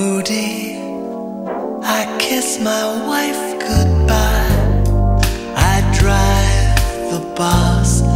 moody. I kiss my wife goodbye. I drive the bus.